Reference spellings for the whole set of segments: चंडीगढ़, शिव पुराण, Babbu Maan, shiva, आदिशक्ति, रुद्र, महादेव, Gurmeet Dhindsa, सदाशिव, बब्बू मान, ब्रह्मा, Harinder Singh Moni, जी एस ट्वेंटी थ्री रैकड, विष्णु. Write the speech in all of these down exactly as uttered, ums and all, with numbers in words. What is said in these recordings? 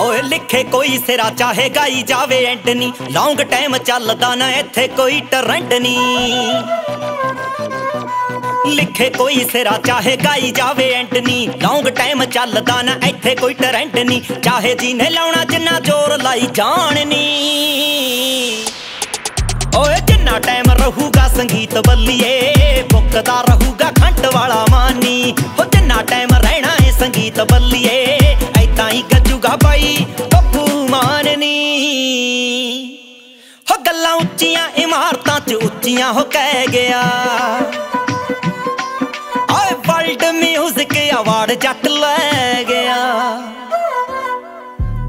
ओए लिखे कोई सिरा चाहे गाई जावे एंटनी, लॉन्ग टाइम चलदा ना इत्थे कोई टरंट नहीं। लिखे कोई सिरा चाहे गाई जावे एंटनी, लॉन्ग टाइम चलदा ना इत्थे कोई टरंट नहीं। चाहे जीने लाउना जिन्ना जोर लाई जाणनी, ओए जिन्ना टाइम रहूगा संगीत बल्लिए भुकदा रहूगा खंट वाला मानी। हो जिन्ना टाइम रहना है संगीत बल्लिए ऐता ही गजूगा भाई बब्बू माननी। हो गल्लां उच्चियां इमारतां च उच्चियां हो कह गया, ओए वर्ल्ड म्यूजिक अवार्ड जट लै गया।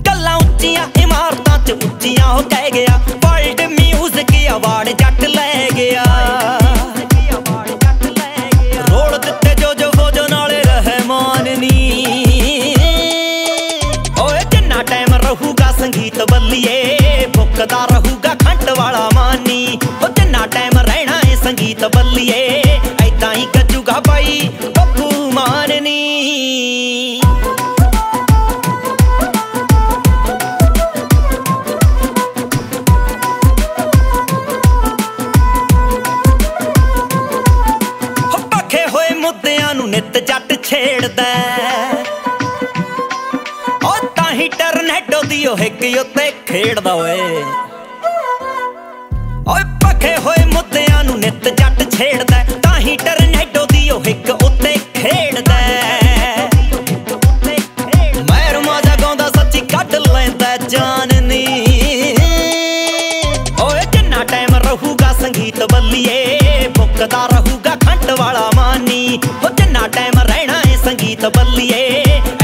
गल्लां उच्चियां इमारतां च उच्चियां हो कह गया, वर्ल्ड म्यूजिक अवार्ड जट लै गया। संगीत बल्लिए भुकदा रहूगा खंट वाला मानी। हो जिन्ना टाइम रहना है संगीत बल्लिए ऐता ही गजूगा भाई बब्बू माननी। हो भखे होए मुद्दियां नू नित जट छेड़दा, टरनेडो दी ओ हिक उत्ते खेड़दा। ओए भखे होए मुद्दियां नू नित जट छेड़दा, ताही टरनेडो दी ओ हिक उत्ते खेड़दा। मैरमा जगांदा सच्ची कट लैंदा जाननी, ओए जिन्ना टाइम रहूगा संगीत बल्लिए भुकदा रहूगा खंट वाला मानी। हो जिन्ना टाइम रहना है संगीत बल्लिए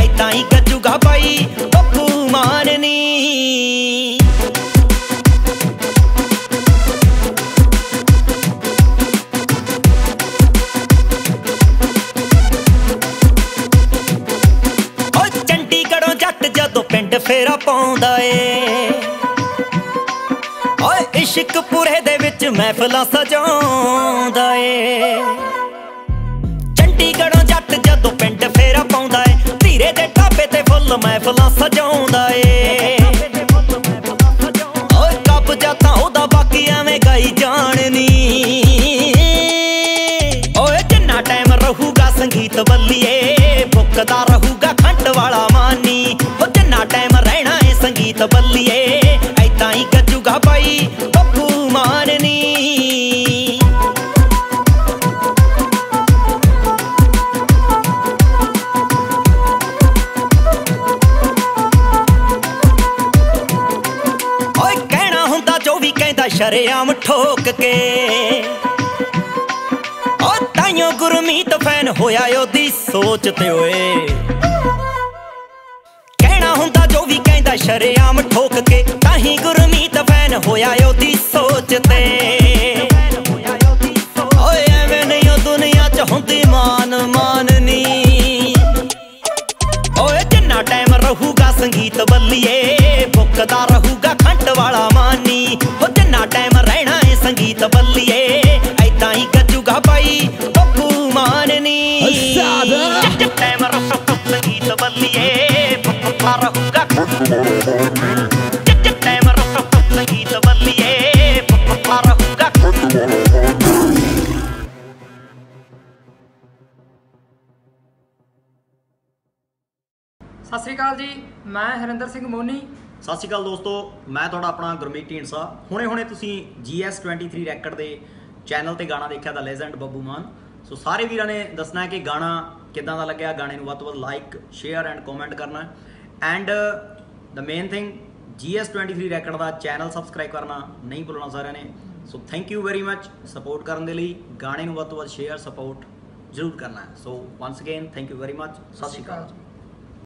ऐता ही गजूगा भाई बब्बू माननी। और चंडीगढ़ों जट जदों पिंड फेरा पाउंदा ए, और इश्कपुरे दे विच महफिलां सजाउंदा ए। चंडीगढ़ों जट जदों पिंड फेरा पाउंदा ए, धीरे दे ढाबे ते फुल महफिलां सजाउंदा ए। ओए कप जाता ओदा बाकी एवें गाई जाननी, ओए जिन्ना टाइम रहूगा संगीत बल्लिए भुकदा रहूगा खंट वाला मानी। हो जिन्ना टाइम रहना है संगीत बल्लिए ऐता ही गजूगा भाई बब्बू माननी। शरेआम ठोक के ओ ताइयों गुरमीत फैन होया ओदी सोच ते। ओए कहना हुंदा जो भी कहंदा शरेआम ठोक के, ताही गुरमीत फैन होया ओदी सोच ते। ओए एवें नहीं ओ दुनिया च हुंदी मान माननी, ओए जिन्ना टाइम रहूगा संगीत बल्लिए भुकदा रहूगा खंट वाला मानी। हो जिन्ना टाइम रहना है संगीत बल्लिए ऐता ही गजूगा भाई बब्बू माननी। टाइम रहूगा संगीत बल्लिए भुकदा रहूगा खंट वाला मानी। टाइम रहूगा संगीत बल्लिए भुकदा रहूगा खंट वाला मानी। सत श्री अकाल जी, मैं हरिंदर सिंह मोनी। सत श्री अकाल दोस्तों, मैं थोड़ा अपना गुरमीत ढींडसा। हुणे हुणे तुसी जी एस ट्वेंटी थ्री रैकड के चैनल पर गाना देखा दा लेजेंड बब्बू मान। सो सारे वीर ने दसना है कि गाना किदां दा लग्या। गाने नूं वध तों वध लाइक शेयर एंड कॉमेंट करना, and the main thing जी एस ट्वेंटी थ्री रैकड का चैनल सबसक्राइब करना नहीं भुलना सारे ने। So thank you very much support करने के लिए। गाने नूं वध तों वध शेयर सपोर्ट जरूर करना है। So once again thank you very much. Sat Shri अकाल।